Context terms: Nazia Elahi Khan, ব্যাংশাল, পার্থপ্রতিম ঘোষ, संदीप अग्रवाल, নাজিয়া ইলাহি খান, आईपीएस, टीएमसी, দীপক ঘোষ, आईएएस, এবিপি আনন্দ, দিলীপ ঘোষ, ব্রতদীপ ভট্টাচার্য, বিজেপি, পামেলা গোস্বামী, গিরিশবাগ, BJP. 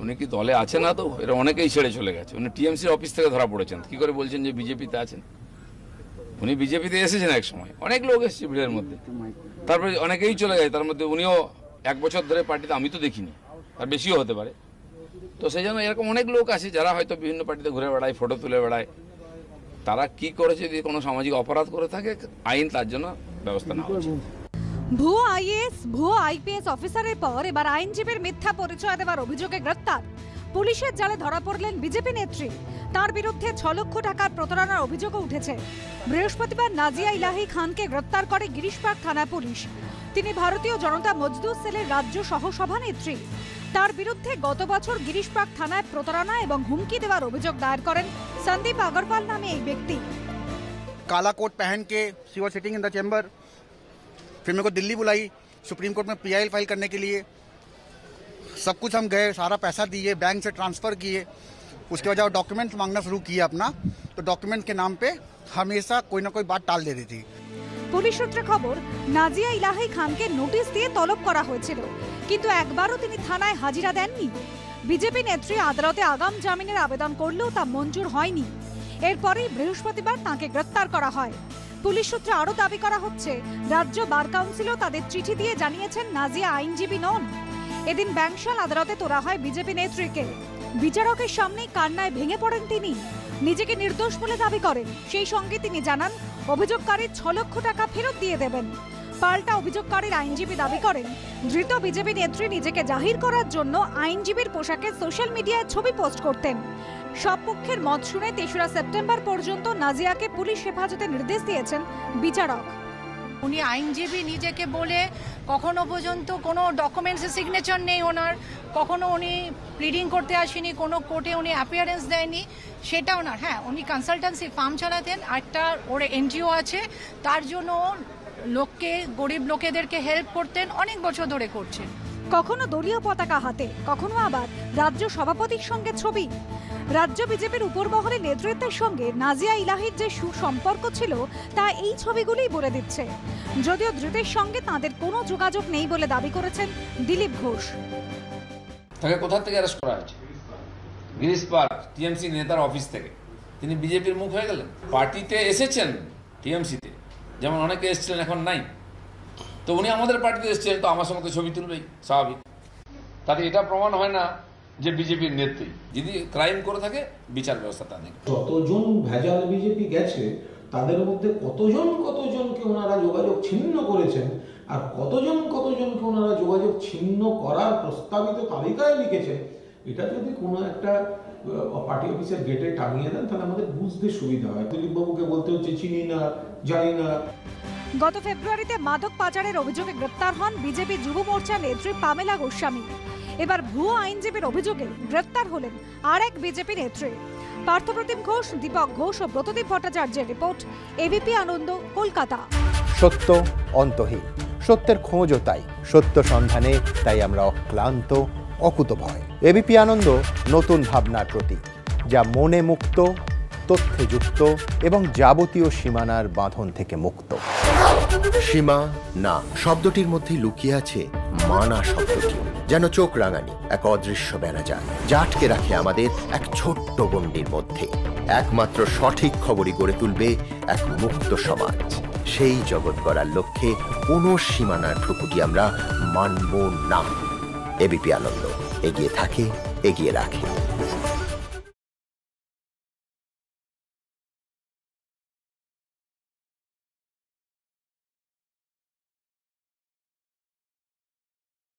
उन्हीं की दौले आचे ना तो इरा उन्हें कहीं छेड़े चले गए थे उन्हें टीएमसी ऑफिस तक धरा पड़े चंद की करे बोल चंद जो बीजेपी ते आचे उन्हीं बीजेपी ते ऐसे जन एक्शन में अनेक लोग ऐसे बिल्डर मुद्दे तार पर उन्हें कहीं चले गए तार मुद्दे उन्हीं ओ एक बच्चों दरे पार्टी तो आमी तो देखी नहीं तार बेशी होते बारे तो सेजन यार को अनेक लोग ऐसे जरा है तो विभिन्न पार्टी तो घुरे बढ़ाए फोटो तुले बढ़ाए तारा की करे चाहिए कोनो सामाजिक अपराध करे था कि आइन ताजना व्यवस्था ना हो भुआ आईएएस भुआ आईपीएस অফিসারের পর এবার আইনজীবীর মিথ্যা পরিচয় দেওয়ার অভিযোগে গ্রেফতার পুলিশের জালে ধরা পড়লেন বিজেপি নেত্রী তার বিরুদ্ধে 6 লক্ষ টাকার প্রতারণার অভিযোগও উঠেছে বৃহস্পতিবার নাজিয়া ইলাহি খানকে গ্রেফতার করে গিরিশবাগ থানা পুলিশ তিনি ভারতীয় জনতা মজদুর সেলের রাজ্য সহসভানেত্রী তার বিরুদ্ধে গত বছর গিরিশবাগ থানায় প্রতারণা এবং হুমকি দেওয়ার অভিযোগ দায়ের করেন संदीप अग्रवाल নামে এই ব্যক্তি काला कोट पहन के she was sitting in the chamber फिर मेरे को दिल्ली बुलाई सुप्रीम कोर्ट में पीआईएल फाइल करने के लिए सब कुछ हम गए सारा पैसा दिए बैंक से ट्रांसफ़र किए उसके बाद जब डॉक्यूमेंट मांगना शुरू किया अपना तो डॉक्यूमेंट के नाम पे हमेशा कोई ना कोई बात टाल देती थी पुलिस सूत्रे खबर नाजिया इलाही खान के नोटिस दिए तलब करा হয়েছিল কিন্তু একবারও তিনি থানায় হাজিরা দেননি বিজেপি নেত্রী আদালতে আগাম জামিনের আবেদন করলেও তা মঞ্জুর হয়নি এরপরই বৃহস্পতিবার তাকে গ্রেফতার করা হয় পুলিশ সূত্রে আরো দাবি করা হচ্ছে রাজ্য বার কাউন্সিলও তাদের চিঠি দিয়ে জানিয়েছেন নাজিয়া আইনজীবী নন এদিন ব্যাংশাল আদালতে তোলা হয় বিজেপি নেত্রীকে বিচারকের সামনে কান্নায় ভেঙে পড়েন তিনি নিজেকে নির্দোষ বলে দাবি করেন সেই সঙ্গে তিনি জানান অভিযোগকারী 6 লক্ষ টাকা ফেরত দিয়ে দেবেন পাল্টা অভিযোগকারীর আইনজীবী দাবি করেন ধৃত বিজেপি নেত্রী নিজেকে জাহির করার জন্য আইনজীবীর পোশাকে সোশ্যাল মিডিয়ায় ছবি পোস্ট করতেন সব পক্ষের মত শুনে ৩রা সেপ্টেম্বর পর্যন্ত নাজিয়াকে পুলিশ হেফাজতে নির্দেশ দিয়েছেন বিচারক উনি আইনজীবী নিজেকে বলে কখনো পর্যন্ত কোনো ডকুমেন্টসে সিগনেচার নেই ওনার কখনো উনি প্লিডিং করতে আসেনি কোনো কোর্টে উনি অ্যাপিয়ারেন্স দেননি সেটা ওনার হ্যাঁ উনি কনসালটেন্সি ফার্ম চালাতেন একটা ওর এনজিও আছে তার জন্য লোককে গরিব লোকেদেরকে হেল্প করতেন অনেক বছর ধরে করছেন কখনো দলীয় পতাকা হাতে কখনো আবার রাজ্য সভাপতির সঙ্গে ছবি রাজ্য বিজেপির উপরমহলে নেতৃত্বের সঙ্গে নাজিয়া ইলাহির যে সুসম্পর্ক ছিল তা এই ছবিগুলোই বলে দিচ্ছে যদিও ধৃতের সঙ্গে তাদের কোনো যোগাযোগ নেই বলে দাবি করেছেন দিলীপ ঘোষ তাকে কোথা থেকে অ্যারেস্ট করা হয়েছে গিরিশপার্ক টিএমসি নেতার অফিস থেকে তিনি বিজেপির মুখ হয়ে গেলেন পার্টিতে এসেছেন টিএমসিতে যেমন অনেকে এসেছিলেন এখন নাই তো উনি আমাদের পার্টিতে এসেছিলেন তো আমার সঙ্গে ছবি তুলবেই স্বাভাবিক তাতে এটা প্রমাণ হয় না যে বিজেপির নেত্রী যদি ক্রাইম করে থাকে বিচার ব্যবস্থা তা নেই যতজন ভেজাল বিজেপি গেছে তাদের মধ্যে কতজনকে ওনারা যোগাযোগ ছিন্ন করেছেন আর কতজনকে ওনারা যোগাযোগ ছিন্ন করার প্রস্তাবিত তালিকায় লিখেছে এটা যদি কোনো একটা পার্টি অফিসের গেটে টাঙিয়ে দেন তাহলে আমাদের বুঝতে সুবিধা হয় দিলীপ বাবুকে বলতে হচ্ছে চিনি না জানি না গত ফেব্রুয়ারিতে মাদক পাচারের অভিযোগে গ্রেফতার হন বিজেপি যুব মোর্চা নেত্রী পামেলা গোস্বামী এবার ভুয়া আইনজীবীর অভিযোগে গ্রেফতার হলেন আরেক বিজেপি নেত্রী পার্থপ্রতিম ঘোষ দীপক ঘোষ ও ব্রতদীপ ভট্টাচার্যের রিপোর্ট এবিপি আনন্দ কলকাতা সত্য অন্তহীন সত্যের খোঁজও তাই সত্য সন্ধানে তাই আমরা অক্লান্ত অকুতভয় এবিপি আনন্দ নতুন ভাবনার প্রতীক যা মনে মুক্ত তথ্যে যুক্ত এবং যাবতীয় সীমানার বাঁধন থেকে মুক্ত সীমা না শব্দটির মধ্যে লুকিয়ে আছে মানা শব্দটি যেন চোখ রাঙানি এক অদৃশ্য ব্যানাজাল যা আটকে রাখে আমাদের এক ছোট্ট গণ্ডির মধ্যে একমাত্র সঠিক খবরই গড়ে তুলবে এক মুক্ত সমাজ সেই জগৎ গড়ার লক্ষ্যে কোনো সীমানার ঠুকুটি আমরা মানব না এবিপি আনন্দ এগিয়ে থাকে এগিয়ে রাখে